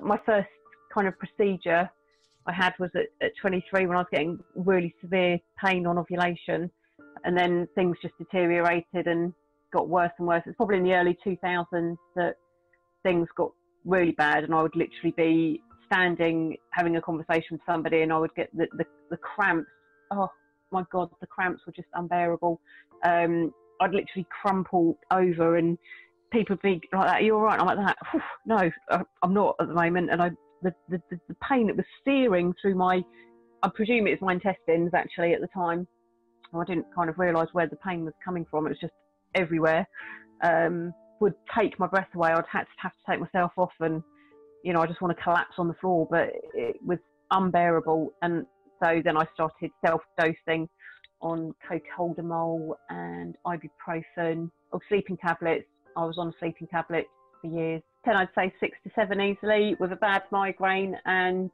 my first kind of procedure I had was at 23, when I was getting really severe pain on ovulation, and then things just deteriorated and got worse and worse. It's probably in the early 2000s that things got really bad, and I would literally be standing having a conversation with somebody and I would get the cramps. Oh my God, the cramps were just unbearable. I'd literally crumple over and people would be like, that, you're all right? I'm like, that, no, I'm not at the moment. And the pain that was searing through my, I presume it was my intestines actually at the time. I didn't kind of realise where the pain was coming from. It was just everywhere. Would take my breath away. I'd have to take myself off, and you know, I just want to collapse on the floor, but it was unbearable. And so then I started self-dosing on co-caldamol and ibuprofen, or sleeping tablets. I was on sleeping tablets for years. Then I'd say 6 to 7 easily, with a bad migraine. And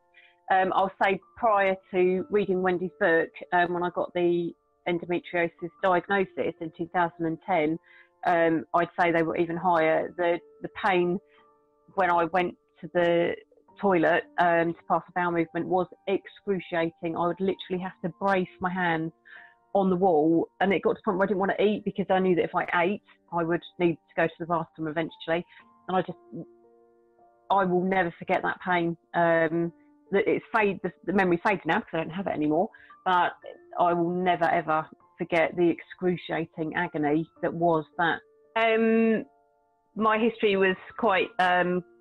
I'll say prior to reading Wendy's book, when I got the endometriosis diagnosis in 2010, I'd say they were even higher. The pain when I went to the toilet to pass a bowel movement was excruciating. I would literally have to brace my hands on the wall, and it got to the point where I didn't want to eat, because I knew that if I ate I would need to go to the bathroom eventually. And I will never forget that pain. The memory fades now because I don't have it anymore, but I will never ever forget the excruciating agony that was that. My history was quite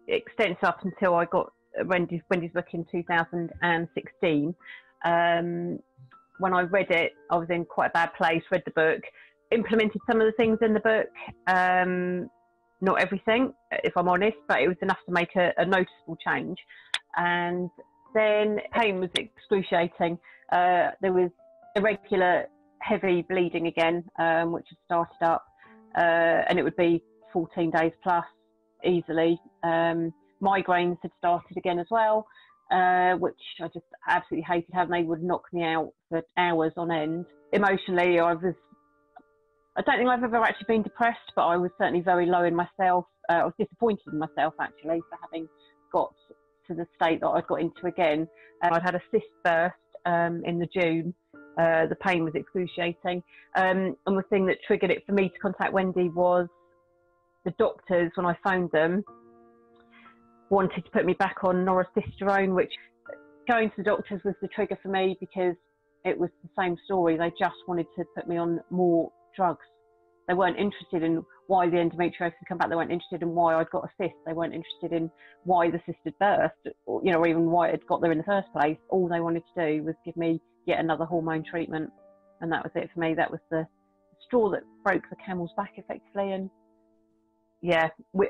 extensive up until I got Wendy's book in 2016. When I read it, I was in quite a bad place. Read the book, implemented some of the things in the book, not everything, if I'm honest, but it was enough to make a noticeable change. And then pain was excruciating. There was irregular heavy bleeding again, which had started up, and it would be 14 days plus easily. Migraines had started again as well, which I just absolutely hated having. They would knock me out for hours on end. Emotionally, I don't think I've ever actually been depressed, but I was certainly very low in myself. I was disappointed in myself actually for having got to the state that I'd got into again. I'd had a cyst burst in June. The pain was excruciating, and the thing that triggered it for me to contact Wendy was the doctors, when I phoned them, wanted to put me back on norethisterone, which going to the doctors was the trigger for me, because it was the same story. They just wanted to put me on more drugs. They weren't interested in why the endometriosis had come back. They weren't interested in why I'd got a cyst. They weren't interested in why the cyst had burst, or, you know, or even why it had got there in the first place. All they wanted to do was give me yet another hormone treatment, and that was it for me. That was the straw that broke the camel's back, effectively. And yeah,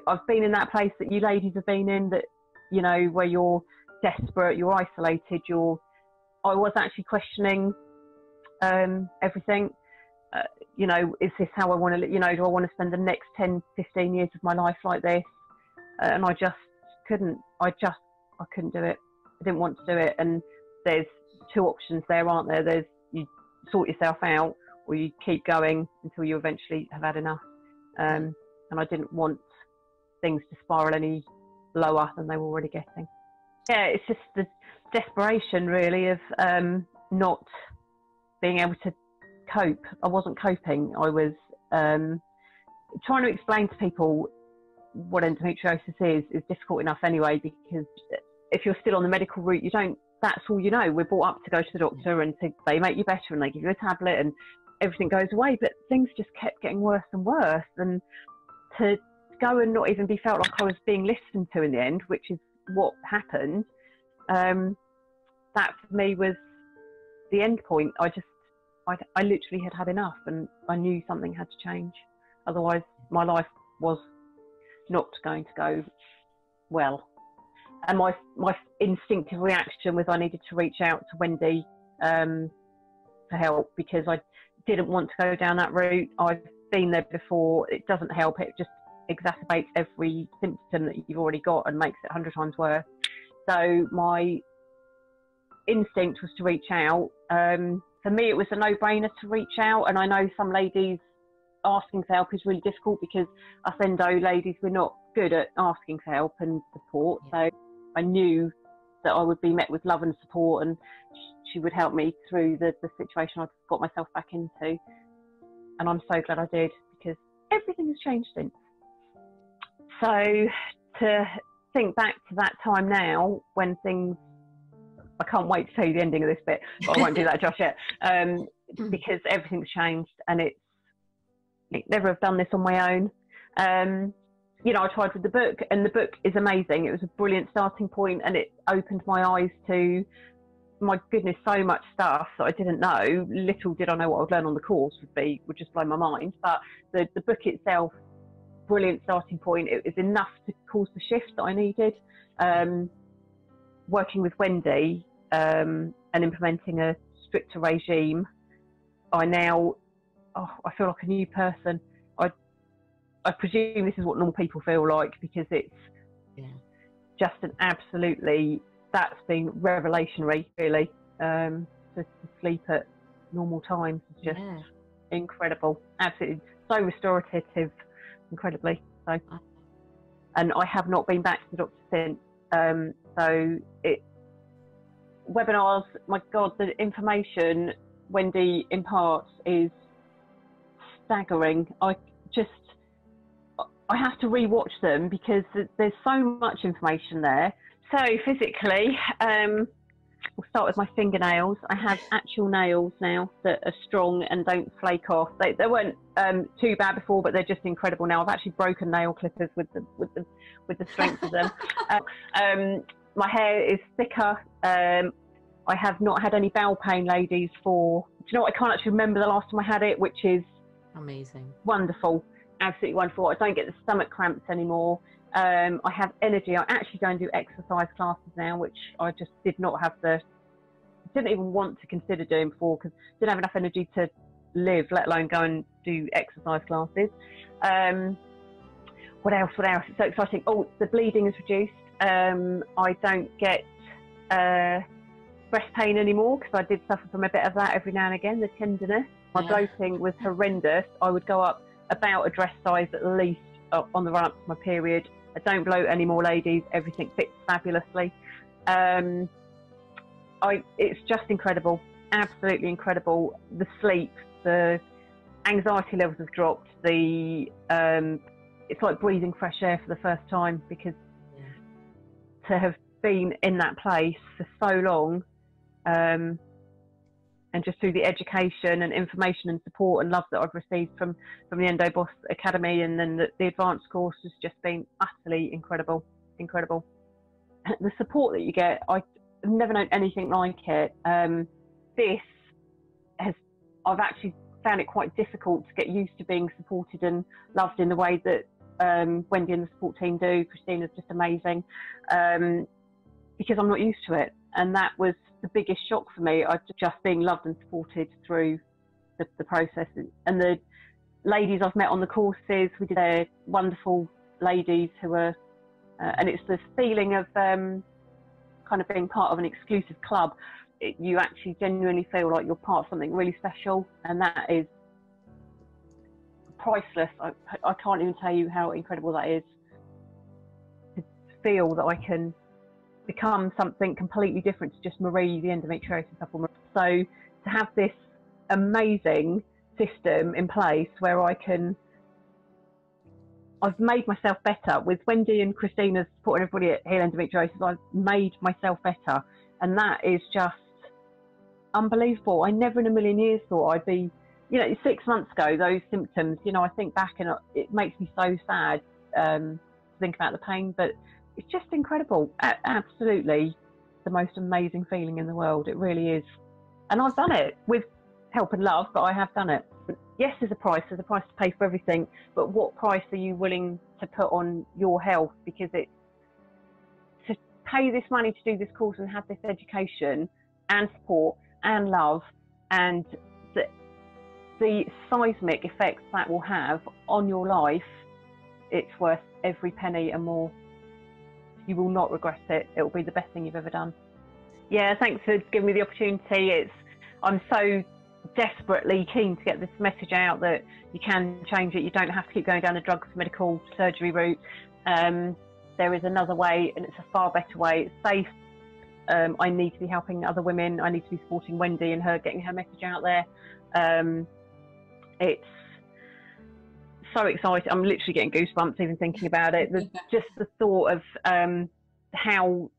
I've been in that place that you ladies have been in, that, you know, where you're desperate, you're isolated, I was actually questioning everything. You know, is this how I want to, you know, do I want to spend the next 10, 15 years of my life like this? And I just couldn't. I couldn't do it. I didn't want to do it. And there's two options there, aren't there? There's, you sort yourself out, or you keep going until you eventually have had enough. And I didn't want things to spiral any lower than they were already getting. Yeah, it's just the desperation really of not being able to cope. I wasn't coping. I was trying to explain to people what endometriosis is difficult enough anyway, because if you're still on the medical route, you don't, that's all you know. We're brought up to go to the doctor and they make you better and they give you a tablet and everything goes away, but things just kept getting worse and worse. And to go and not even be felt like I was being listened to in the end, which is what happened, that for me was the end point. I literally had enough, and I knew something had to change. Otherwise, my life was not going to go well. And my instinctive reaction was I needed to reach out to Wendy for help, because I didn't want to go down that route. I've been there before. It doesn't help. It just exacerbates every symptom that you've already got and makes it 100 times worse. So my instinct was to reach out. For me, it was a no-brainer to reach out. And I know some ladies asking for help is really difficult, because us endo ladies, we're not good at asking for help and support. Yeah. So I knew that I would be met with love and support, and she would help me through the situation I got myself back into. And I'm so glad I did, because everything has changed since. So to think back to that time now, when things, I can't wait to tell you the ending of this bit, but I won't do that just yet, because everything's changed, and it's never have done this on my own. You know, I tried with the book, and the book is amazing. It was a brilliant starting point, and it opened my eyes to, my goodness, so much stuff that I didn't know. Little did I know what I'd learn on the course would just blow my mind. But the book itself, brilliant starting point. It was enough to cause the shift that I needed. Working with Wendy and implementing a stricter regime, I now, I feel like a new person. I presume this is what normal people feel like, because it's just an absolutely, that's been revelationary, really. To sleep at normal times is just incredible. Absolutely, so restorative, incredibly. So, and I have not been back to the doctor since. So it, webinars, my God, the information Wendy imparts is staggering. I have to rewatch them because there's so much information there. So physically, we'll start with my fingernails. I have actual nails now that are strong and don't flake off. They weren't too bad before, but they're just incredible now. I've actually broken nail clippers with the strength of them. My hair is thicker. I have not had any bowel pain, ladies, for, do you know what? I can't actually remember the last time I had it, which is amazing, wonderful. Absolutely wonderful. I don't get the stomach cramps anymore. I have energy. I actually go and do exercise classes now, which I just did not have didn't even want to consider doing before, because I didn't have enough energy to live, let alone go and do exercise classes. What else? It's so exciting. Oh, the bleeding is reduced. I don't get breast pain anymore, because I did suffer from a bit of that every now and again, the tenderness. My bloating was horrendous. I would go up about a dress size at least on the run-up to my period. I don't bloat anymore, ladies. Everything fits fabulously. It's just incredible, absolutely incredible. The sleep, the anxiety levels have dropped. It's like breathing fresh air for the first time, because to have been in that place for so long, and just through the education and information and support and love that I've received from the Endo Boss Academy, and then the advanced course has just been utterly incredible, incredible. The support that you get, I've never known anything like it. I've actually found it quite difficult to get used to being supported and loved in the way that Wendy and the support team do. Christina's just amazing, because I'm not used to it. And that was the biggest shock for me. I've just been loved and supported through the process, and the ladies I've met on the courses, we did, they're wonderful ladies who are, and it's the feeling of kind of being part of an exclusive club. You actually genuinely feel like you're part of something really special, and that is priceless. I can't even tell you how incredible that is, to feel that I can become something completely different to just Marie, the endometriosis supplement. So to have this amazing system in place where I've made myself better with Wendy and Christina's supporting everybody at Heal Endometriosis, I've made myself better, and that is just unbelievable. I never in a million years thought I'd be, 6 months ago, those symptoms, I think back and it makes me so sad to think about the pain, but it's just incredible. Absolutely the most amazing feeling in the world. It really is. And I've done it with help and love, but I have done it. Yes, there's a price to pay for everything, but what price are you willing to put on your health? Because it's to pay this money to do this course and have this education and support and love, and the seismic effects that will have on your life, it's worth every penny and more. You will not regret it. It will be the best thing you've ever done. Yeah, thanks for giving me the opportunity. I'm so desperately keen to get this message out that you can change it. You don't have to keep going down the drugs, medical, surgery route. there is another way, and it's a far better way. It's safe. I need to be helping other women. I need to be supporting Wendy and her, getting her message out there. It's so exciting. I'm literally getting goosebumps even thinking about it. Just the thought of how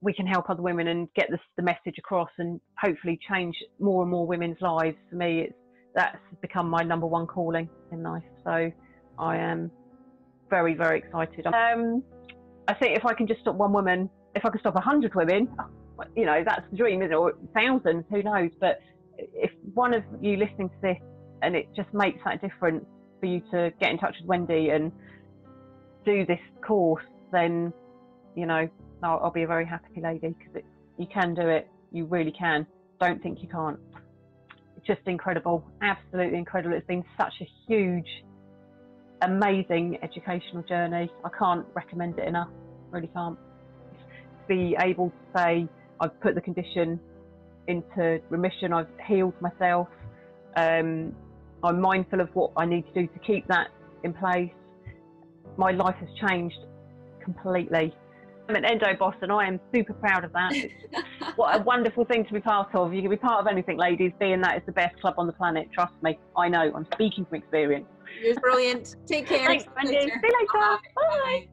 we can help other women and get the message across and hopefully change more and more women's lives. For me, that's become my number one calling in life. So I am very, very excited. I think if I can just stop one woman, if I could stop 100 women, you know, that's the dream, isn't it? Or thousands, who knows? But if one of you listening to this and it just makes that difference for you to get in touch with Wendy and do this course, then, you know, I'll be a very happy lady, because you can do it. You really can. Don't think you can't. It's just incredible. Absolutely incredible. It's been such a huge, amazing educational journey. I can't recommend it enough. Really can't. To be able to say, I've put the condition into remission. I've healed myself. I'm mindful of what I need to do to keep that in place. My life has changed completely. I'm an endo boss and I am super proud of that. What a wonderful thing to be part of. You can be part of anything, ladies. Being that is the best club on the planet. Trust me. I know. I'm speaking from experience. You're brilliant. Take care. Thanks, Wendy. See you later. Bye. Bye. Bye.